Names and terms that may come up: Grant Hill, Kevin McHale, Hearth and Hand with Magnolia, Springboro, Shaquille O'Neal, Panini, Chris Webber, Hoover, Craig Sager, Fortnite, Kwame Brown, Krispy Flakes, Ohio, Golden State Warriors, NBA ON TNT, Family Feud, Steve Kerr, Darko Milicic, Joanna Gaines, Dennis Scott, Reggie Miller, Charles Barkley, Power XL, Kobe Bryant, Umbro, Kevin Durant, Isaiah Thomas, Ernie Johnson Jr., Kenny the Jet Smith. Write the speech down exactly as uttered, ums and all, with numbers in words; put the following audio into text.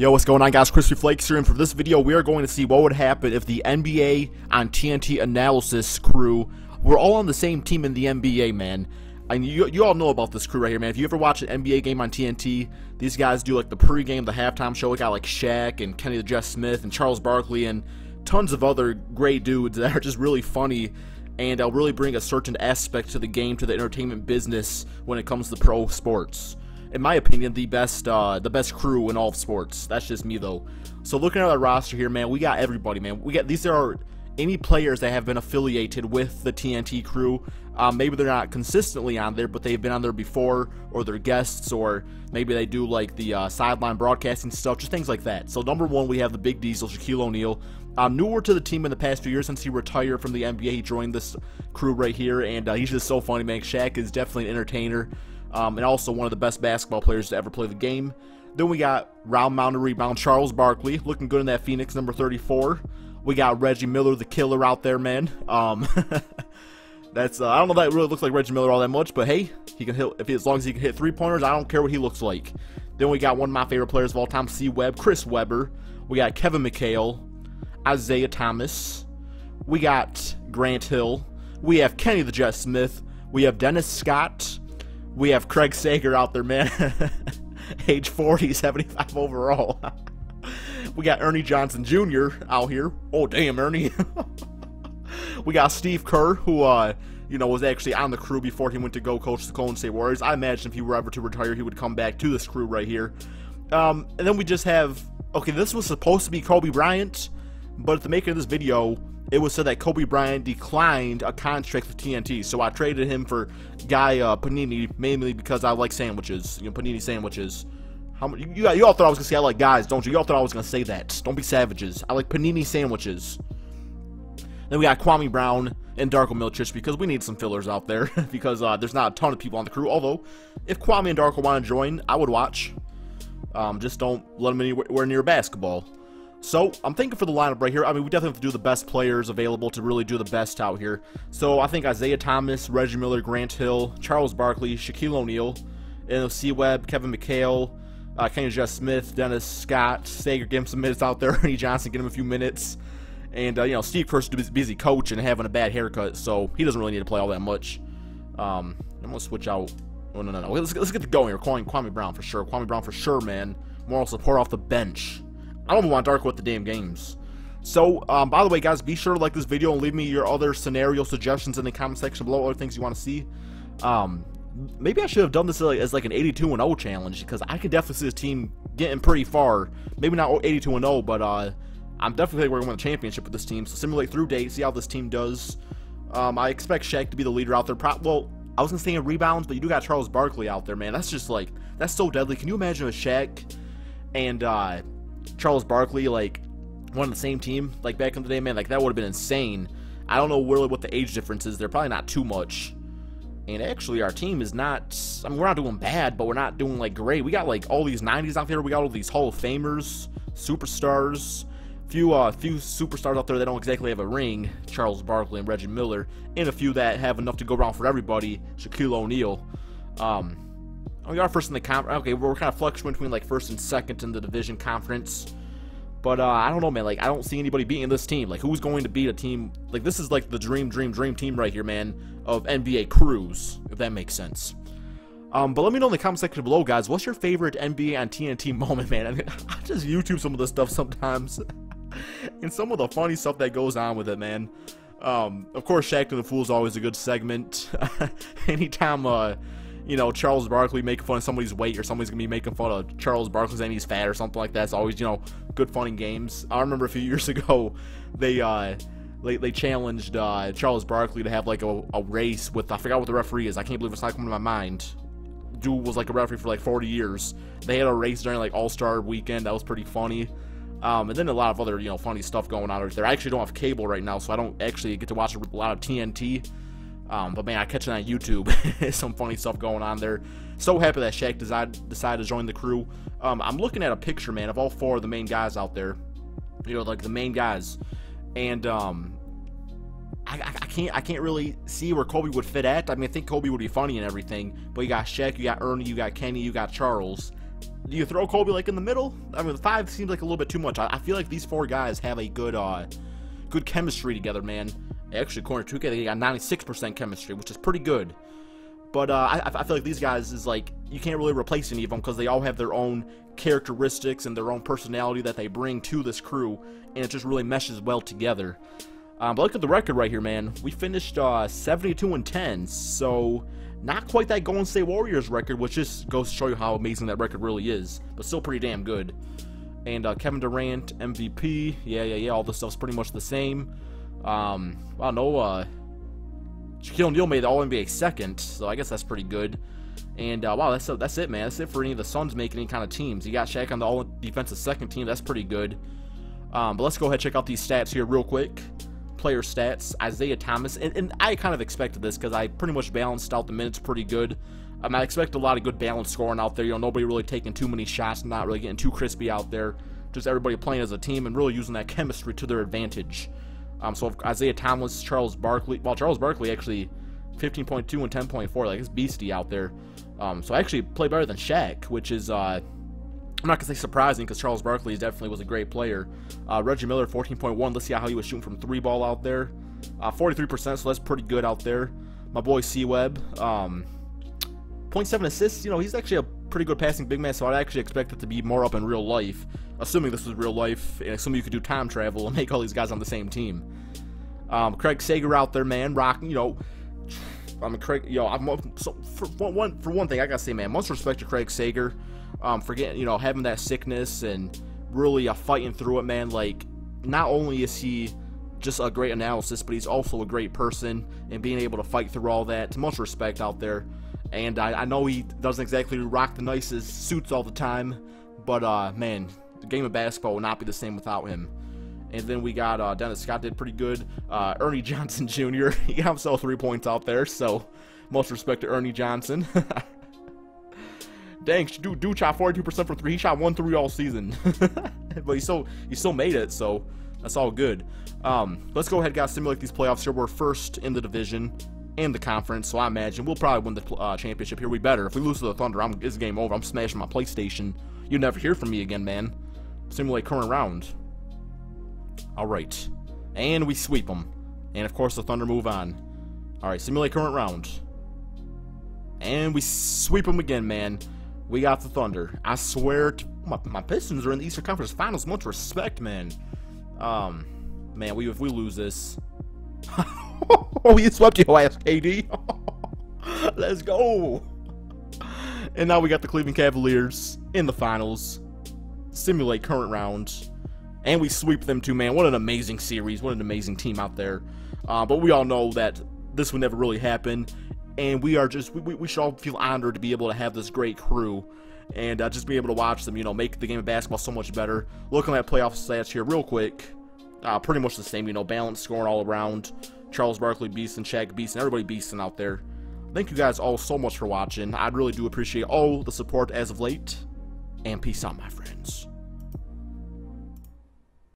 Yo, what's going on, guys? Krispy Flakes here, and for this video, we are going to see what would happen if the N B A on T N T analysis crew were all on the same team in the N B A, man. And you, you all know about this crew right here, man. If you ever watch an N B A game on T N T, these guys do like the pregame, the halftime show. We got like Shaq and Kenny the Jet Smith and Charles Barkley and tons of other great dudes that are just really funny and uh, really bring a certain aspect to the game, to the entertainment business when it comes to pro sports. In my opinion, the best uh, the best crew in all of sports. That's just me, though. So looking at our roster here, man, we got everybody, man. We got these are any players that have been affiliated with the T N T crew. Um, maybe they're not consistently on there, but they've been on there before, or they're guests, or maybe they do like the uh, sideline broadcasting stuff, just things like that. So number one, we have the Big Diesel, Shaquille O'Neal. Um, newer to the team in the past few years since he retired from the N B A. He joined this crew right here, and uh, he's just so funny, man. Shaq is definitely an entertainer. Um, and also one of the best basketball players to ever play the game. Then we got round, mound, and rebound, Charles Barkley, looking good in that Phoenix, number thirty-four. We got Reggie Miller, the killer out there, man. Um, that's uh, I don't know that really looks like Reggie Miller all that much, but hey, he can hit if he, as long as he can hit three pointers. I don't care what he looks like. Then we got one of my favorite players of all time, C. Webb, Chris Webber. We got Kevin McHale, Isaiah Thomas. We got Grant Hill. We have Kenny the Jet Smith. We have Dennis Scott. We have Craig Sager out there, man. Age forty, seventy-five overall. We got Ernie Johnson Junior out here. Oh, damn, Ernie. We got Steve Kerr, who, uh, you know, was actually on the crew before he went to go coach the Golden State Warriors. I imagine if he were ever to retire, he would come back to this crew right here. Um, and then we just have, okay, this was supposed to be Kobe Bryant, but at the making of this video, it was said that Kobe Bryant declined a contract with T N T, so I traded him for guy uh, Panini, mainly because I like sandwiches, you know, Panini sandwiches. How much, you, you all thought I was gonna say I like guys, don't you? You all thought I was gonna say that. Don't be savages. I like Panini sandwiches. Then we got Kwame Brown and Darko Milicic because we need some fillers out there because uh, there's not a ton of people on the crew. Although, if Kwame and Darko want to join, I would watch. Um, just don't let them anywhere near basketball. So, I'm thinking for the lineup right here, I mean, we definitely have to do the best players available to really do the best out here. So, I think Isaiah Thomas, Reggie Miller, Grant Hill, Charles Barkley, Shaquille O'Neal, C. Webb, Kevin McHale, uh, Kenny Jeff Smith, Dennis Scott, Sager, give him some minutes out there, Ernie Johnson, get him a few minutes. And, uh, you know, Steve Kerr's busy coaching and having a bad haircut, so he doesn't really need to play all that much. Um, I'm going to switch out. Oh, no, no, no. Let's, let's get the going here. Calling Kwame Brown for sure. Kwame Brown for sure, man. Moral support off the bench. I don't even want Darko with the damn games. So, um, by the way, guys, be sure to like this video and leave me your other scenario suggestions in the comment section below, other things you want to see. Um, maybe I should have done this as like an eighty-two and oh challenge because I could definitely see this team getting pretty far. Maybe not eighty-two and oh, but uh, I'm definitely going to win the championship with this team. So simulate through date, see how this team does. Um, I expect Shaq to be the leader out there. Pro well, I wasn't saying rebounds, but you do got Charles Barkley out there, man. That's just like, that's so deadly. Can you imagine a Shaq and... Uh, Charles Barkley, like, one of the same team, like, back in the day, man, like, that would have been insane. I don't know really what the age difference is. They're probably not too much. And actually, our team is not, I mean, we're not doing bad, but we're not doing, like, great. We got, like, all these nineties out there. We got all these Hall of Famers, superstars. Few, uh, few superstars out there that don't exactly have a ring. Charles Barkley and Reggie Miller. And a few that have enough to go around for everybody. Shaquille O'Neal. Um... We are first in the conference. Okay, we're kind of fluctuating between like first and second in the division conference. But uh, I don't know, man. Like, I don't see anybody beating this team. Like, who's going to beat a team? Like, this is like the dream, dream, dream team right here, man, of N B A crews, if that makes sense. Um, but let me know in the comment section below, guys. What's your favorite N B A on T N T moment, man? I mean, I just YouTube some of this stuff sometimes. And some of the funny stuff that goes on with it, man. Um, of course, Shaqtin A Fool is always a good segment. Anytime, uh... you know, Charles Barkley making fun of somebody's weight or somebody's going to be making fun of Charles Barkley saying he's fat or something like that. It's always, you know, good fun and games. I remember a few years ago, they uh, they, they challenged uh, Charles Barkley to have, like, a, a race with, I forgot what the referee is. I can't believe it's not coming to my mind. Dude was, like, a referee for, like, forty years. They had a race during, like, All-Star weekend. That was pretty funny. Um, and then a lot of other, you know, funny stuff going on there. I actually don't have cable right now, so I don't actually get to watch a lot of T N T. Um, but, man, I catch it on YouTube. Some funny stuff going on there. So happy that Shaq decided, decided to join the crew. Um, I'm looking at a picture, man, of all four of the main guys out there. You know, like the main guys. And um, I, I, can't, I can't really see where Kobe would fit at. I mean, I think Kobe would be funny and everything. But you got Shaq, you got Ernie, you got Kenny, you got Charles. Do you throw Kobe like in the middle? I mean, five seems like a little bit too much. I, I feel like these four guys have a good uh, good chemistry together, man. Actually, according to two K, they got ninety-six percent chemistry, which is pretty good. But uh, I, I feel like these guys is like, you can't really replace any of them because they all have their own characteristics and their own personality that they bring to this crew, and it just really meshes well together. Um, but look at the record right here, man. We finished uh, seventy-two and ten, so not quite that Golden State Warriors record, which just goes to show you how amazing that record really is, but still pretty damn good. And uh, Kevin Durant, M V P, yeah, yeah, yeah, all this stuff's pretty much the same. Um, I don't know, uh, Shaquille O'Neal made the All N B A second, so I guess that's pretty good. And, uh, wow, that's, that's it, man. That's it for any of the Suns making any kind of teams. You got Shaq on the All-Defensive second team. That's pretty good. Um, but let's go ahead and check out these stats here real quick. Player stats, Isaiah Thomas. And, and I kind of expected this because I pretty much balanced out the minutes pretty good. Um, I expect a lot of good balanced scoring out there. You know, nobody really taking too many shots, not really getting too crispy out there. Just everybody playing as a team and really using that chemistry to their advantage. Um, so Isaiah Thomas, Charles Barkley. Well, Charles Barkley actually fifteen point two and ten point four. Like, it's beastie out there. Um, so I actually play better than Shaq, which is, uh, I'm not going to say surprising because Charles Barkley definitely was a great player. Uh, Reggie Miller, fourteen point one. Let's see how he was shooting from three ball out there. Uh, forty-three percent, so that's pretty good out there. My boy C-Web, um, zero point seven assists. You know, he's actually a pretty good passing big man, so I'd actually expect it to be more up in real life, assuming this was real life, and assuming you could do time travel and make all these guys on the same team. Um, Craig Sager out there, man, rocking, you know, I mean, Craig, yo, I'm, so for one, for one thing, I gotta say, man, much respect to Craig Sager, um, for getting, you know, having that sickness and really uh, fighting through it, man. Like, not only is he just a great analysis, but he's also a great person, and being able to fight through all that, much respect out there. And I, I know he doesn't exactly rock the nicest suits all the time, but, uh, man, the game of basketball would not be the same without him. And then we got uh, Dennis Scott did pretty good. Uh, Ernie Johnson Junior He got himself three points out there, so much respect to Ernie Johnson. Dang, dude, dude shot forty-two percent for three. He shot one three all season, but he still he still made it, so that's all good. Um, let's go ahead, guys, simulate these playoffs here. We're first in the division and the conference, so I imagine we'll probably win the uh, championship here. We better. If we lose to the Thunder, I'm, it's game over. I'm smashing my PlayStation. You'll never hear from me again, man. Simulate current round. Alright, and we sweep them, and of course the Thunder move on. Alright, simulate current round, and we sweep them again, man. We got the Thunder. I swear to, my, my Pistons are in the Eastern Conference Finals. Much respect, man. Um, man, we if we lose this, oh, we swept your ass, K D. Let's go. And now we got the Cleveland Cavaliers in the finals. Simulate current round. And we sweep them too, man. What an amazing series. What an amazing team out there. Uh, but we all know that this would never really happen. And we are just, we, we should all feel honored to be able to have this great crew. And uh, just be able to watch them, you know, make the game of basketball so much better. Looking at playoff stats here real quick. Uh, pretty much the same, you know, balanced scoring all around. Charles Barkley beastin', Shaq beastin', everybody beastin' out there. Thank you guys all so much for watching. I really do appreciate all the support as of late. And peace out, my friends.